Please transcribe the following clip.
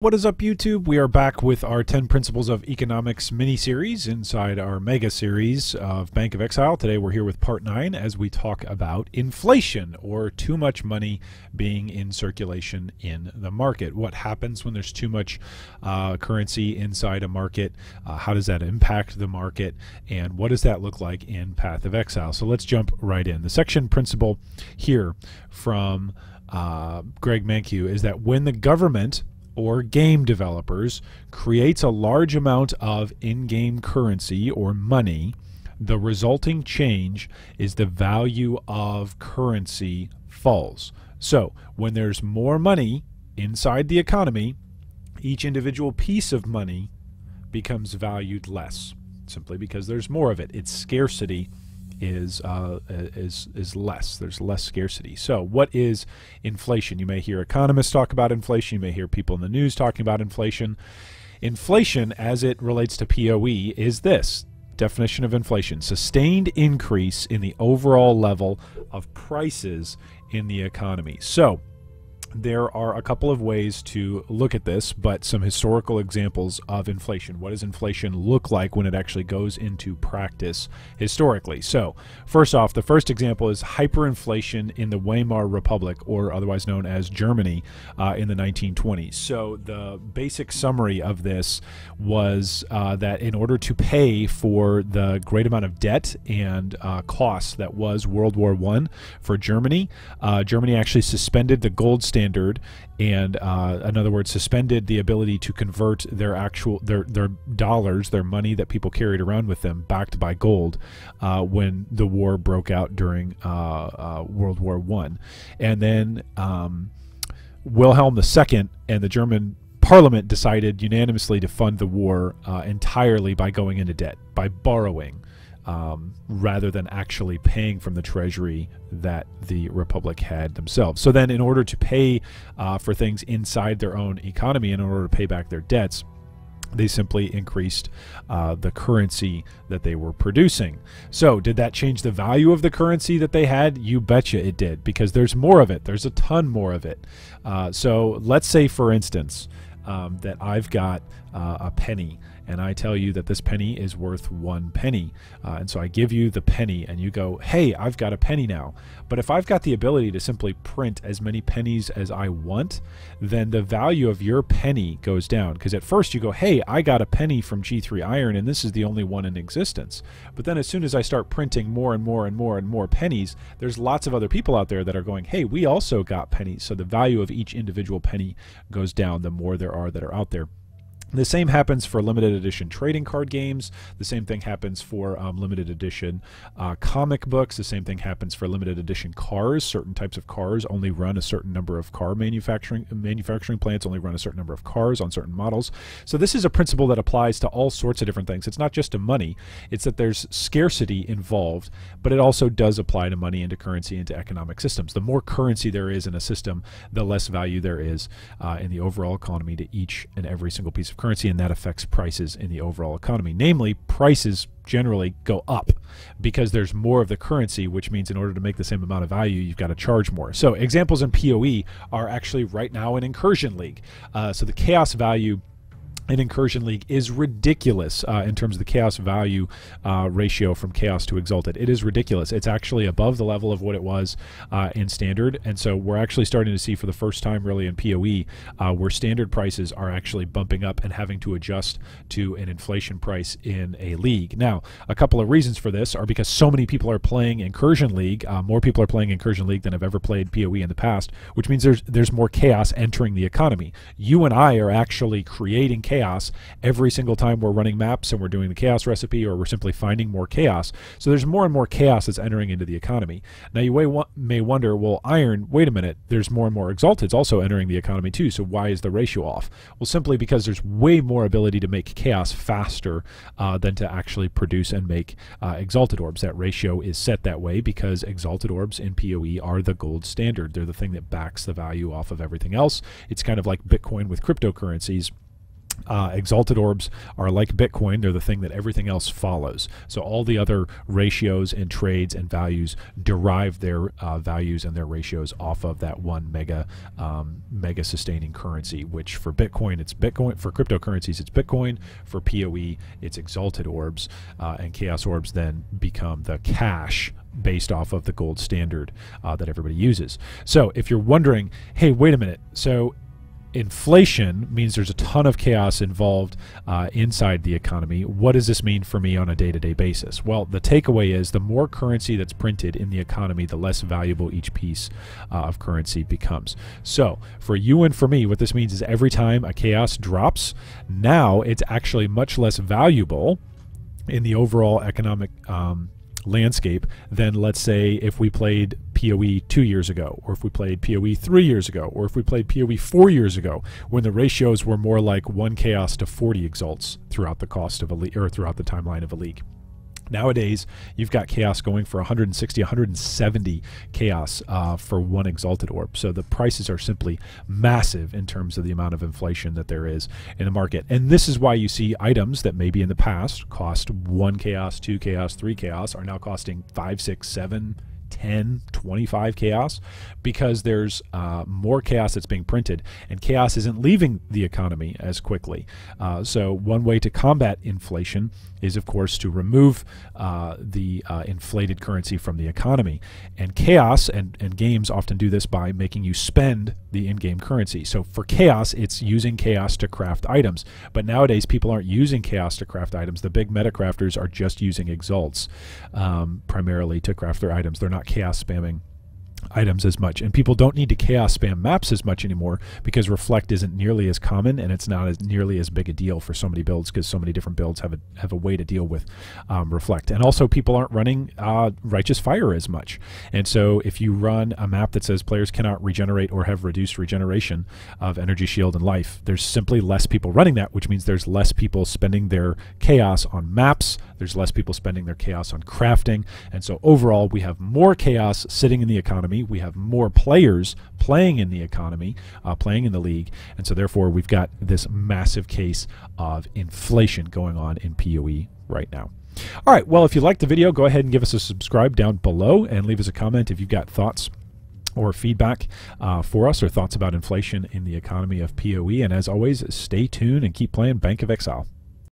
What is up, YouTube? We are back with our 10 Principles of Economics mini-series inside our mega-series of Bank of Exile. Today we're here with Part 9 as we talk about inflation, or too much money being in circulation in the market. What happens when there's too much currency inside a market? How does that impact the market? And what does that look like in Path of Exile? So let's jump right in. The section principle here from Greg Mankiw is that when the government or game developers creates a large amount of in-game currency or money, the resulting change is the value of currency falls. So when there's more money inside the economy, each individual piece of money becomes valued less, simply because there's more of it. Its scarcity is less. There's less scarcity. So what is inflation? You may hear economists talk about inflation. You may hear people in the news talking about inflation. Inflation, as it relates to PoE, is this. Definition of inflation: sustained increase in the overall level of prices in the economy. So there are a couple of ways to look at this, but some historical examples of inflation. What does inflation look like when it actually goes into practice historically? So first off, the first example is hyperinflation in the Weimar Republic, or otherwise known as Germany, in the 1920s. So the basic summary of this was that in order to pay for the great amount of debt and costs that was World War I for Germany, Germany actually suspended the gold standard. And in other words, suspended the ability to convert their actual their dollars, their money that people carried around with them, backed by gold, when the war broke out during World War I. And then Wilhelm II and the German Parliament decided unanimously to fund the war entirely by going into debt, by borrowing, rather than actually paying from the treasury that the Republic had themselves. So then in order to pay for things inside their own economy, in order to pay back their debts, they simply increased the currency that they were producing. So did that change the value of the currency that they had? You betcha it did, because there's more of it. There's a ton more of it. So let's say, for instance, that I've got a penny, and I tell you that this penny is worth 1 penny. And so I give you the penny and you go, hey, I've got a penny now. But if I've got the ability to simply print as many pennies as I want, then the value of your penny goes down. Because at first you go, hey, I got a penny from G3 Iron and this is the only one in existence. But then as soon as I start printing more and more and more and more pennies, there's lots of other people out there that are going, hey, we also got pennies. So the value of each individual penny goes down the more there are that are out there. The same happens for limited edition trading card games. The same thing happens for limited edition comic books. The same thing happens for limited edition cars. Certain types of cars only run a certain number of car manufacturing plants, only run a certain number of cars on certain models. So this is a principle that applies to all sorts of different things. It's not just to money. It's that there's scarcity involved, but it also does apply to money and to currency and to economic systems. The more currency there is in a system, the less value there is in the overall economy to each and every single piece of currency, and that affects prices in the overall economy. Namely, prices generally go up because there's more of the currency, which means in order to make the same amount of value, you've got to charge more. So examples in PoE are actually right now in Incursion League. So the chaos value in Incursion League is ridiculous in terms of the chaos value ratio from chaos to exalted. It is ridiculous. It's actually above the level of what it was in standard, and so we're actually starting to see for the first time really in PoE where standard prices are actually bumping up and having to adjust to an inflation price in a league. Now, a couple of reasons for this are because so many people are playing Incursion League. More people are playing Incursion League than have ever played PoE in the past, which means there's more chaos entering the economy. You and I are actually creating chaos every single time we're running maps and we're doing the chaos recipe, or we're simply finding more chaos. So there's more and more chaos that's entering into the economy. Now you may wonder, well, Iron, wait a minute, there's more and more exalteds also entering the economy too, so why is the ratio off? Well, simply because there's way more ability to make chaos faster than to actually produce and make exalted orbs. That ratio is set that way because exalted orbs in PoE are the gold standard. They're the thing that backs the value off of everything else. It's kind of like Bitcoin with cryptocurrencies. Exalted orbs are like Bitcoin. They're the thing that everything else follows. So all the other ratios and trades and values derive their values and their ratios off of that one mega sustaining currency, which for Bitcoin, it's Bitcoin. For cryptocurrencies, it's Bitcoin. For PoE, it's exalted orbs. And chaos orbs then become the cash based off of the gold standard that everybody uses. So if you're wondering, hey, wait a minute, so inflation means there's a ton of chaos involved inside the economy. What does this mean for me on a day-to-day basis? Well, the takeaway is the more currency that's printed in the economy, the less valuable each piece of currency becomes. So for you and for me, what this means is every time a chaos drops, now it's actually much less valuable in the overall economic landscape than, let's say, if we played PoE 2 years ago, or if we played PoE 3 years ago, or if we played PoE 4 years ago, when the ratios were more like 1 chaos to 40 exalts throughout the cost of a league, or throughout the timeline of a league. Nowadays, you've got chaos going for 160, 170 chaos for one exalted orb. So the prices are simply massive in terms of the amount of inflation that there is in the market. And this is why you see items that maybe in the past cost 1 chaos, 2 chaos, 3 chaos are now costing 5, 6, 7, 10, 25 chaos, because there's more chaos that's being printed, and chaos isn't leaving the economy as quickly. So one way to combat inflation is, of course, to remove the inflated currency from the economy. And chaos and games often do this by making you spend the in-game currency. So for chaos, it's using chaos to craft items. But nowadays, people aren't using chaos to craft items. The big meta crafters are just using exalts primarily to craft their items. They're not chaos spamming items as much, and people don't need to chaos spam maps as much anymore, because reflect isn't nearly as common, and it's not as nearly as big a deal for so many builds, because so many different builds have a way to deal with reflect. And also, people aren't running Righteous Fire as much, and so if you run a map that says players cannot regenerate or have reduced regeneration of energy, shield, and life, there's simply less people running that, which means there's less people spending their chaos on maps, there's less people spending their chaos on crafting, and so overall we have more chaos sitting in the economy. We have more players playing in the economy, playing in the league, and so therefore we've got this massive case of inflation going on in PoE right now. All right, well, if you liked the video, go ahead and give us a subscribe down below, and leave us a comment if you've got thoughts or feedback for us, or thoughts about inflation in the economy of PoE. And as always, stay tuned and keep playing Bank of Exile.